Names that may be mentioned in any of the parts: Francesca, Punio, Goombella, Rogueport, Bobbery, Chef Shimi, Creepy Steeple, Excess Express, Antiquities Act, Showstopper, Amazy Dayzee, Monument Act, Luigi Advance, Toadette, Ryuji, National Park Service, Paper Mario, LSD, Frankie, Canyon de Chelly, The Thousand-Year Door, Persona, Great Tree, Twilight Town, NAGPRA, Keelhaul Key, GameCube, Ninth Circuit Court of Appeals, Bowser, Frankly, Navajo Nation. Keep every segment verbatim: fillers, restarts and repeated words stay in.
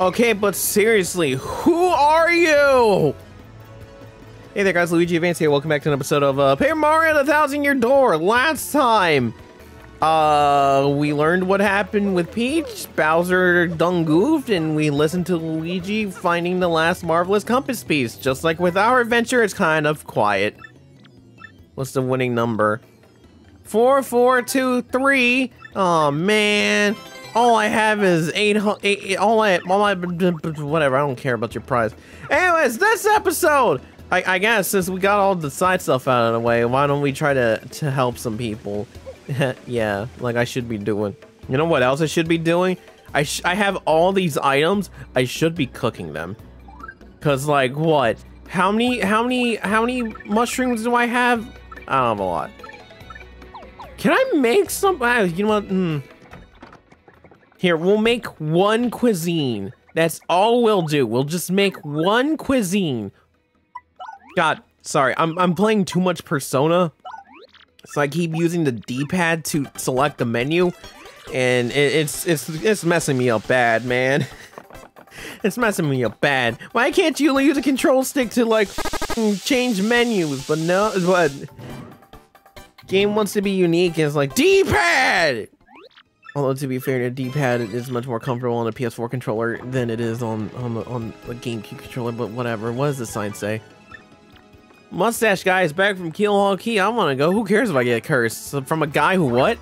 Okay, but seriously, who are you? Hey there, guys. Luigi Advance here. Welcome back to an episode of uh, Paper Mario: The Thousand-Year Door. Last time, uh, we learned what happened with Peach. Bowser done goofed, and we listened to Luigi finding the last marvelous compass piece. Just like with our adventure, it's kind of quiet. What's the winning number? Four, four, two, three. Oh man. All I have is eight, eight, eight all I, all I, whatever, I don't care about your prize. Anyways, this episode, I, I guess, since we got all the side stuff out of the way, why don't we try to, to help some people? Yeah, like I should be doing. You know what else I should be doing? I, sh I have all these items, I should be cooking them. Cause like, what? How many, how many, how many mushrooms do I have? I don't have a lot. Can I make some, uh, you know what, mm. Here, we'll make one cuisine. That's all we'll do. We'll just make one cuisine. God, sorry. I'm, I'm playing too much Persona. So I keep using the D-pad to select the menu. And it, it's, it's, it's messing me up bad, man. It's messing me up bad. Why can't you use a control stick to, like, change menus? But no, but... Game wants to be unique and it's like, D-pad! Although to be fair, the D-pad is much more comfortable on a P S four controller than it is on on the, on the GameCube controller. But whatever. What does the sign say? Mustache guy is back from Keelhaul Key. I want to go. Who cares if I get cursed? So from a guy who what?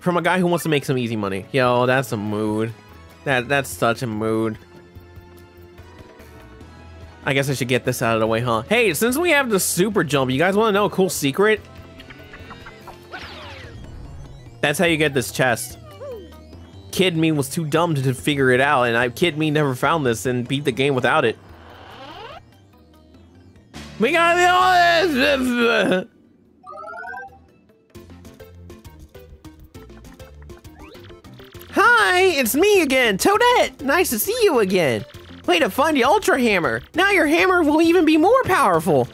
From a guy who wants to make some easy money. Yo, that's a mood. That that's such a mood. I guess I should get this out of the way, huh? Hey, since we have the super jump, you guys want to know a cool secret? That's how you get this chest. Kid me was too dumb to figure it out, and I kid me never found this and beat the game without it. We gotta be honest! Hi, it's me again, Toadette! Nice to see you again. Way to find the Ultra Hammer. Now your hammer will even be more powerful.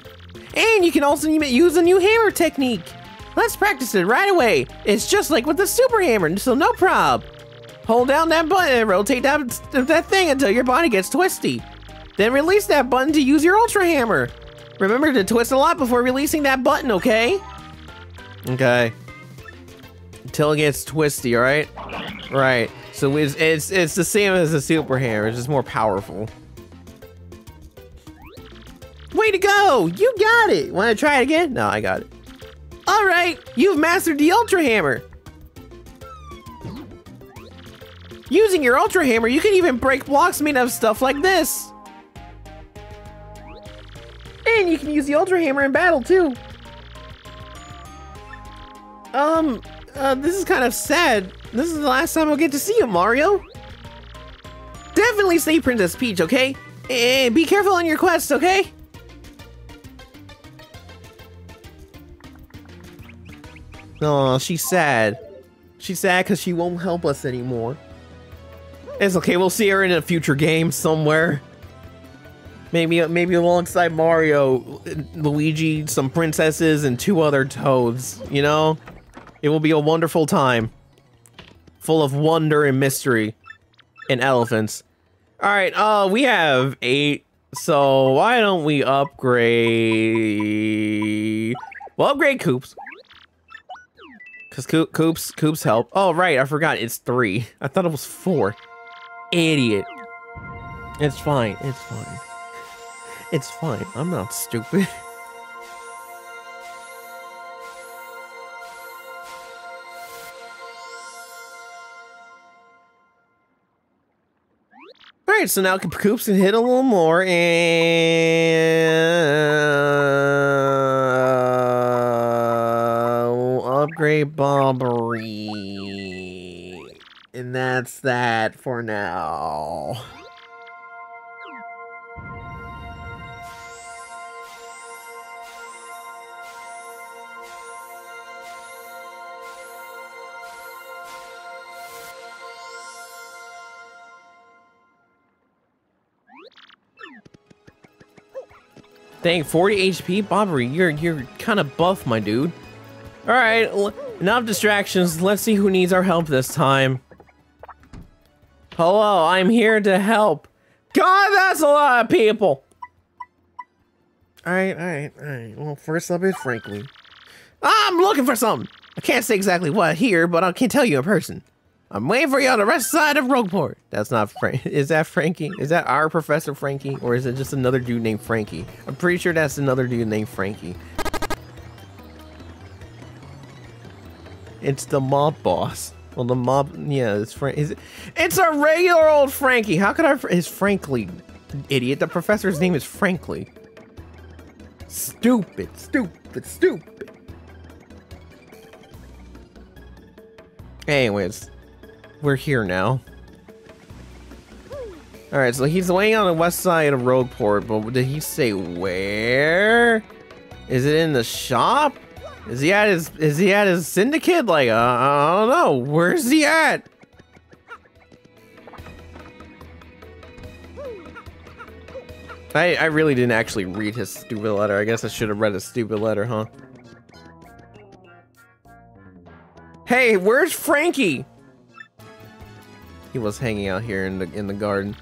And you can also use a new hammer technique. Let's practice it right away. It's just like with the super hammer, so no prob. Hold down that button and rotate that, that thing until your body gets twisty. Then release that button to use your ultra hammer. Remember to twist a lot before releasing that button, okay? Okay. Until it gets twisty, all right? Right. So it's, it's, it's the same as the super hammer, it's just more powerful. Way to go, you got it. Wanna try it again? No, I got it. Alright, you've mastered the Ultra Hammer! Using your Ultra Hammer, you can even break blocks made of stuff like this! And you can use the Ultra Hammer in battle, too! Um, uh, this is kind of sad. This is the last time I'll get to see you, Mario! Definitely save Princess Peach, okay? And be careful on your quests, okay? Oh, she's sad. She's sad because she won't help us anymore. It's okay, we'll see her in a future game somewhere. Maybe maybe alongside Mario, Luigi, some princesses, and two other toads, you know? It will be a wonderful time. Full of wonder and mystery. And elephants. Alright, uh, we have eight. So why don't we upgrade... We'll upgrade Koops. Because Koops, Koops help. Oh, right, I forgot, it's three. I thought it was four. Idiot. It's fine, it's fine. It's fine, I'm not stupid. Alright, so now Koops can hit a little more, and... Upgrade Bobbery. And that's that for now. Dang, forty H P? Bobbery, you're you're kinda buff, my dude. Alright, enough distractions. Let's see who needs our help this time. Hello, I'm here to help. God, that's a lot of people. All right, all right, all right. Well, first up is Frankly. I'm looking for something. I can't say exactly what here, but I can tell you in person. I'm waiting for you on the west side of Rogueport. That's not Frank. Is that Frankie? Is that our Professor Frankie? Or is it just another dude named Frankie? I'm pretty sure that's another dude named Frankie. It's the mob boss. Well, the mob, yeah, it's Frank. Is it? It's a regular old Frankie. How could I? It's Frankly, idiot. The professor's name is Frankly. Stupid, stupid, stupid. Anyways, we're here now. All right, so he's laying on the west side of Rogueport, but did he say where? Is it in the shop? Is he at his, is he at his syndicate? Like, uh, I don't know. Where's he at? I, I really didn't actually read his stupid letter. I guess I should have read his stupid letter, huh? Hey, where's Frankie? He was hanging out here in the, in the garden.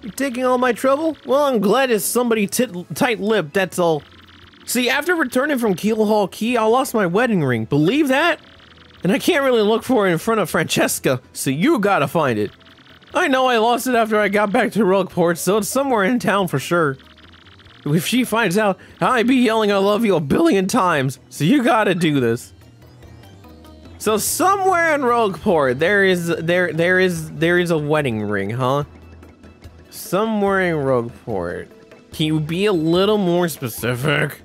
You're taking all my trouble? Well, I'm glad it's somebody tight-lipped, that's all. See, after returning from Keelhaul Key, I lost my wedding ring. Believe that? And I can't really look for it in front of Francesca, so you gotta find it. I know I lost it after I got back to Rogueport, so it's somewhere in town for sure. If she finds out, I'd be yelling I love you a billion times, so you gotta do this. So somewhere in Rogueport, there is, there, there is, there is a wedding ring, huh? Somewhere in Rogueport. Can you be a little more specific?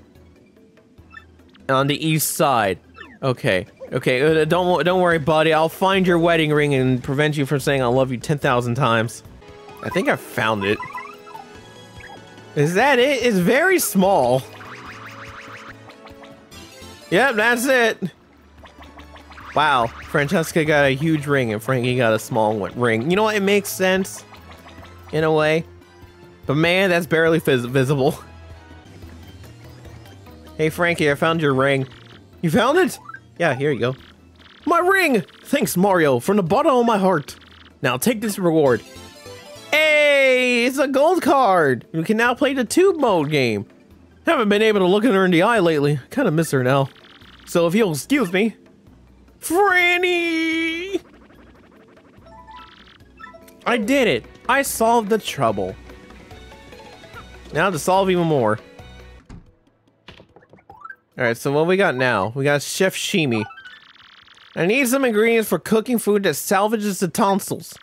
On the east side. Okay. Okay. Don't don't worry, buddy. I'll find your wedding ring and prevent you from saying I love you ten thousand times. I think I found it. Is that it? It's very small. Yep, that's it. Wow. Francesca got a huge ring and Frankie got a small ring. You know what? It makes sense in a way. But man, that's barely vis visible. Hey, Frankie, I found your ring. You found it? Yeah, here you go. My ring! Thanks, Mario, from the bottom of my heart. Now take this reward. Hey, it's a gold card. You can now play the tube mode game. Haven't been able to look at her in the eye lately. Kind of miss her now. So if you'll excuse me. Franny! I did it. I solved the trouble. Now to solve even more. Alright, so what we got now? We got Chef Shimi. I need some ingredients for cooking food that salvages the tonsils.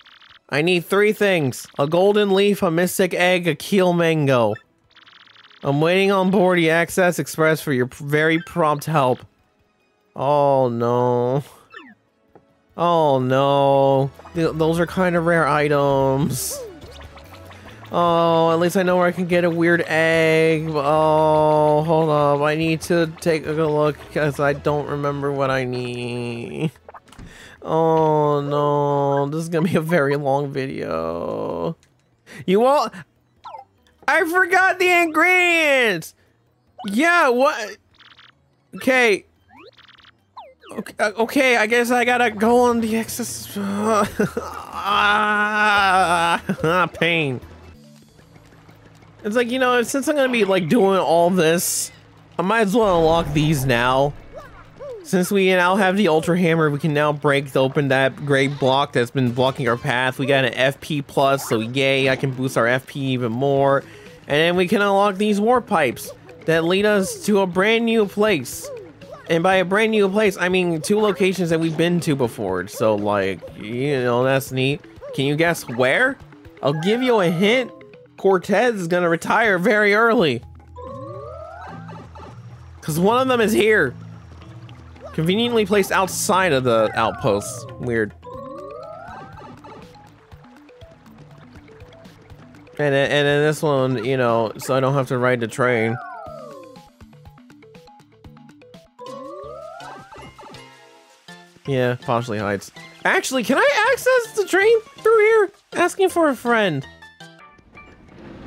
I need three things. A golden leaf, a mystic egg, a keel mango. I'm waiting on board the Excess Express for your very prompt help. Oh no. Oh no. Th- those are kind of rare items. Oh, at least I know where I can get a weird egg. Oh, hold up. I need to take a good look because I don't remember what I need. Oh, no. This is going to be a very long video. You all... I forgot the ingredients! Yeah, what? Okay. Okay, okay, I guess I gotta go on the excess... ah, pain. It's like, you know, since I'm gonna be like doing all this, I might as well unlock these now. Since we now have the Ultra Hammer, we can now break open that gray block that's been blocking our path. We got an F P plus, so yay, I can boost our F P even more. And then we can unlock these warp pipes that lead us to a brand new place. And by a brand new place, I mean two locations that we've been to before. So like, you know, that's neat. Can you guess where? I'll give you a hint. Cortez is gonna retire very early. Cause one of them is here. Conveniently placed outside of the outposts. Weird. And then, and then this one, you know, so I don't have to ride the train. Yeah, Poshley Heights. Actually, can I access the train through here? Asking for a friend.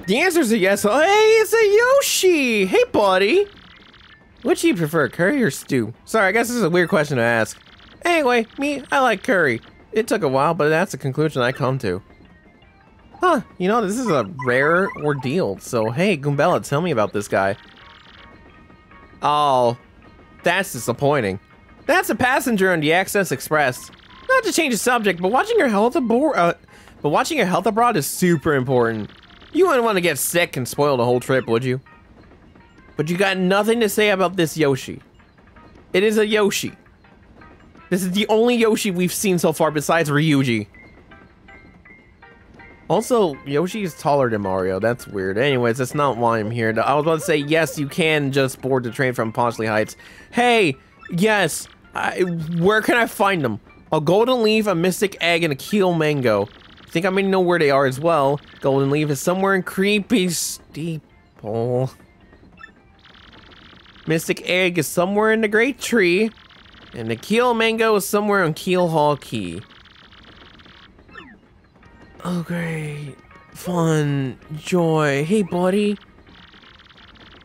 The answer's a yes. Oh, hey, it's a Yoshi! Hey, buddy! Which do you prefer, curry or stew? Sorry, I guess this is a weird question to ask. Anyway, me, I like curry. It took a while, but that's the conclusion I come to. Huh, you know, this is a rare ordeal, so hey, Goombella, tell me about this guy. Oh, that's disappointing. That's a passenger on the Excess Express. Not to change the subject, but watching your health abroad, uh, but watching your health abroad is super important. You wouldn't want to get sick and spoil the whole trip, would you? But you got nothing to say about this Yoshi. It is a Yoshi. This is the only Yoshi we've seen so far besides Ryuji. Also, Yoshi is taller than Mario. That's weird. Anyways, that's not why I'm here. I was about to say, yes, you can just board the train from Poshley Heights. Hey, yes. I, where can I find them? A golden leaf, a mystic egg, and a keel mango. I think I may know where they are as well. Golden leaf is somewhere in Creepy Steeple. Mystic egg is somewhere in the Great Tree. And the keel mango is somewhere on Keelhaul Key. Oh, great. Fun. Joy. Hey, buddy.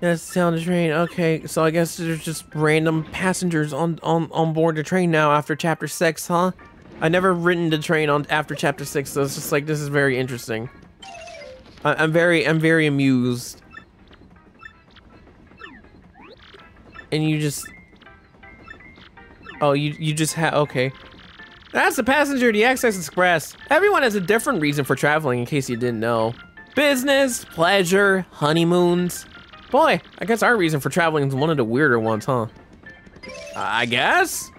That's down the train. Okay, so I guess there's just random passengers on, on, on board the train now after Chapter six, huh? I never ridden the train on after Chapter six, so it's just like, this is very interesting. I, I'm very, I'm very amused. And you just... Oh, you, you just have... Okay. That's the passenger of the Excess Express. Everyone has a different reason for traveling, in case you didn't know. Business, pleasure, honeymoons. Boy, I guess our reason for traveling is one of the weirder ones, huh? I guess?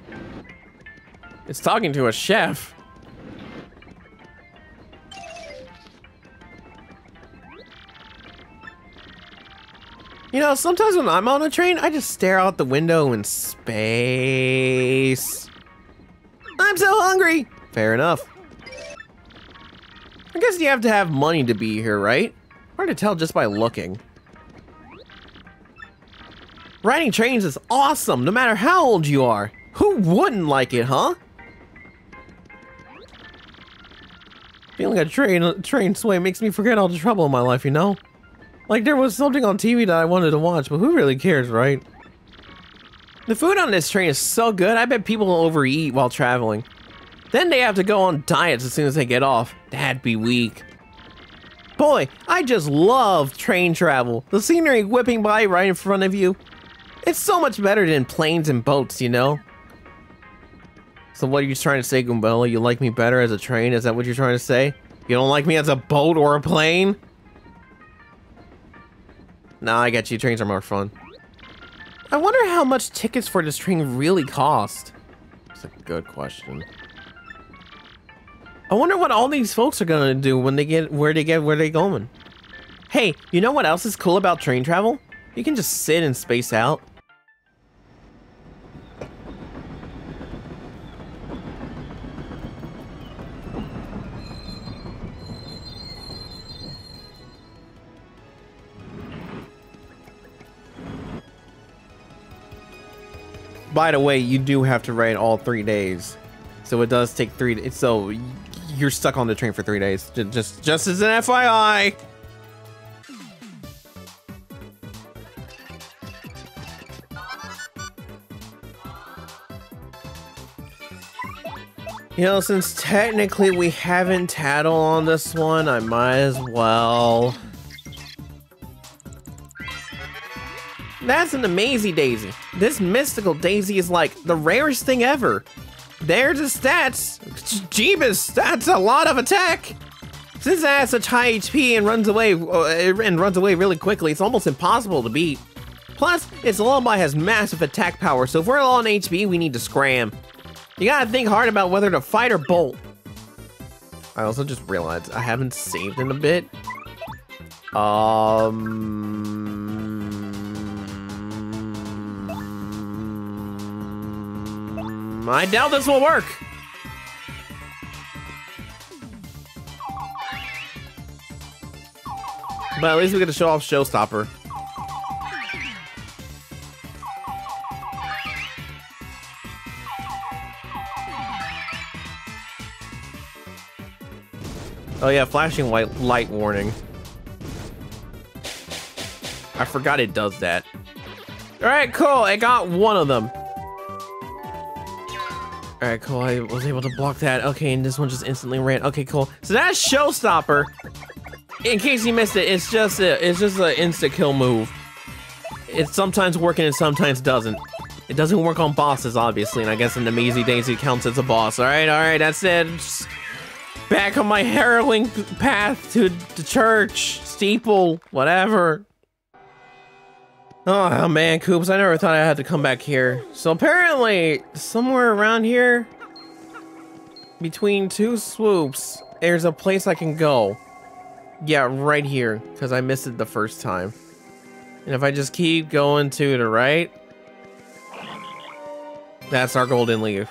It's talking to a chef. You know, sometimes when I'm on a train, I just stare out the window in space. I'm so hungry! Fair enough. I guess you have to have money to be here, right? Hard to tell just by looking. Riding trains is awesome, no matter how old you are. Who wouldn't like it, huh? Feeling a train, train sway makes me forget all the trouble in my life, you know? Like, there was something on T V that I wanted to watch, but who really cares, right? The food on this train is so good, I bet people will overeat while traveling. Then they have to go on diets as soon as they get off. That'd be weak. Boy, I just love train travel. The scenery whipping by right in front of you. It's so much better than planes and boats, you know? So what are you trying to say, Goombella? You like me better as a train? Is that what you're trying to say? You don't like me as a boat or a plane? Nah, I get you. Trains are more fun. I wonder how much tickets for this train really cost. That's a good question. I wonder what all these folks are gonna do when they get where they get where they going. Hey, you know what else is cool about train travel? You can just sit and space out. By the way, you do have to ride all three days, so it does take three. So you're stuck on the train for three days. Just, just as an F Y I. You know, since technically we haven't tattled on this one, I might as well. That's an Amazy Dayzee. This mystical daisy is like the rarest thing ever. There's the stats. Jeebus, that's a lot of attack. Since it has such high H P and runs away uh, and runs away really quickly, it's almost impossible to beat. Plus, its lullaby has massive attack power, so if we're low on H P, we need to scram. You gotta think hard about whether to fight or bolt. I also just realized I haven't saved in a bit. Um. I doubt this will work. But at least we get to show off Showstopper. Oh yeah, flashing light, light warning. I forgot it does that. All right, cool. I got one of them. Alright, cool. I was able to block that. Okay, and this one just instantly ran. Okay, cool. So that's Showstopper. In case you missed it, it's just a, it's just an insta-kill move. It's sometimes working and sometimes doesn't. It doesn't work on bosses, obviously, and I guess an Amazy Dayzee counts as a boss. Alright, alright, that's it. Just back on my harrowing path to the church, steeple, whatever. Oh man, Koops, I never thought I had to come back here. So apparently, somewhere around here, between two swoops, there's a place I can go. Yeah, right here, because I missed it the first time. And if I just keep going to the right, that's our golden leaf.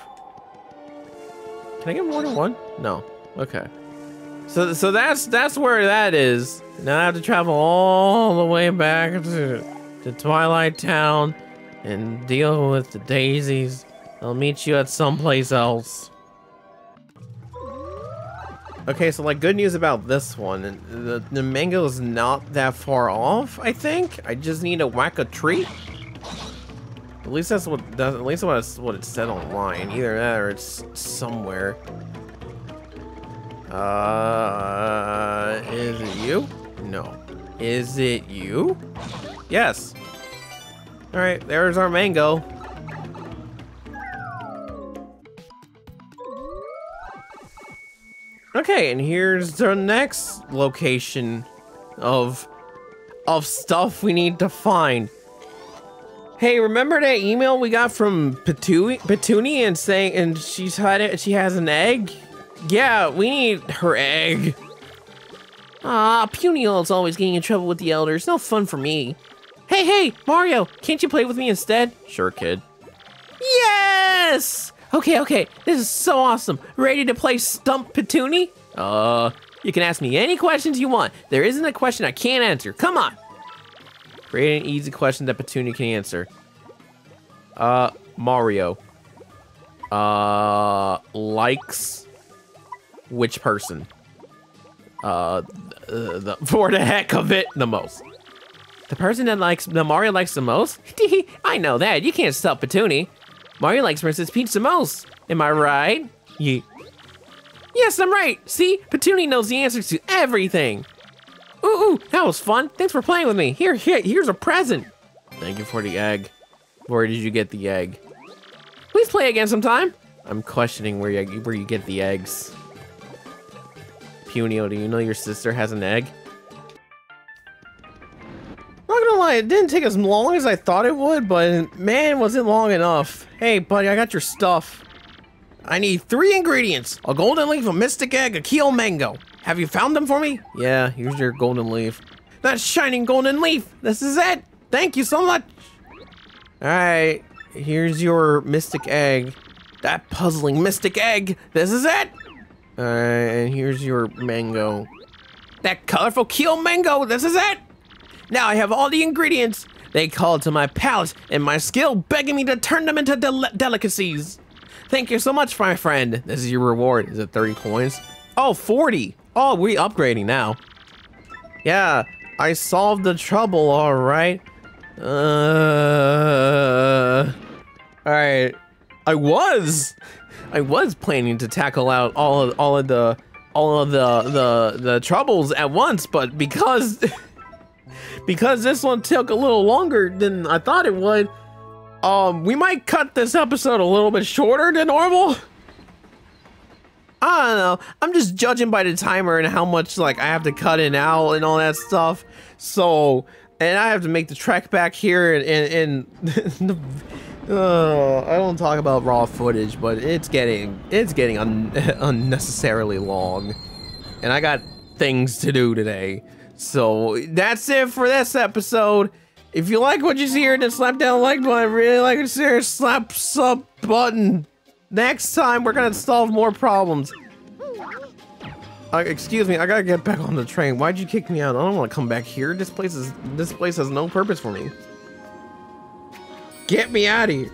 Can I get more than one? No. Okay. So, so that's that's where that is. Now I have to travel all the way back to... to Twilight Town and deal with the daisies. I'll meet you at someplace else. Okay, so like good news about this one. The, the mango is not that far off, I think. I just need to whack a tree. At least that's what that's, at least what it's, what it said online. Either that or it's somewhere. Uh, is it you? No. Is it you? Yes. All right, there's our mango. Okay, and here's the next location of of stuff we need to find. Hey, remember that email we got from Petuni, Petuni and saying and she's had it. She has an egg. Yeah, we need her egg. Ah, Punio is always getting in trouble with the elders. No fun for me. Hey, hey, Mario, can't you play with me instead? Sure, kid. Yes! Okay, okay, this is so awesome. Ready to play Stump Petuni? Uh, you can ask me any questions you want. There isn't a question I can't answer. Come on. Create an easy question that Petuni can answer. Uh, Mario. Uh, likes which person? Uh, the, the, for the heck of it, the most. The person that likes, the Mario likes the most? I know that, you can't stop Petuni. Mario likes Princess Peach the most. Am I right? Yeah. Yes, I'm right. See, Petuni knows the answers to everything. Ooh, ooh, that was fun. Thanks for playing with me. Here, here, here's a present. Thank you for the egg. Where did you get the egg? Please play again sometime. I'm questioning where you, where you get the eggs. Punio, do you know your sister has an egg? I'm not gonna lie, it didn't take as long as I thought it would, but man, was it long enough. Hey, buddy, I got your stuff. I need three ingredients. A golden leaf, a mystic egg, a keel mango. Have you found them for me? Yeah, here's your golden leaf. That shining golden leaf. This is it. Thank you so much. All right, here's your mystic egg. That puzzling mystic egg. This is it. All right, and here's your mango. That colorful keel mango. This is it. Now I have all the ingredients. They call to my palate and my skill begging me to turn them into del delicacies. Thank you so much, my friend. This is your reward. Is it thirty coins? Oh, forty. Oh, we're upgrading now. Yeah, I solved the trouble, all right. Uh, all right, I was. I was planning to tackle out all of, all of the, all of the, the, the troubles at once, but because... because this one took a little longer than I thought it would, um, we might cut this episode a little bit shorter than normal. I don't know. I'm just judging by the timer and how much like I have to cut it out and all that stuff. So, and I have to make the trek back here and and, and uh, I don't talk about raw footage, but it's getting it's getting un unnecessarily long, and I got things to do today. So that's it for this episode. If you like what you see here, then slap down a like button. I really like it. Serious, slap sub button. Next time we're gonna solve more problems. Uh, excuse me, I gotta get back on the train. Why'd you kick me out? I don't want to come back here. This place is this place has no purpose for me. Get me out of here.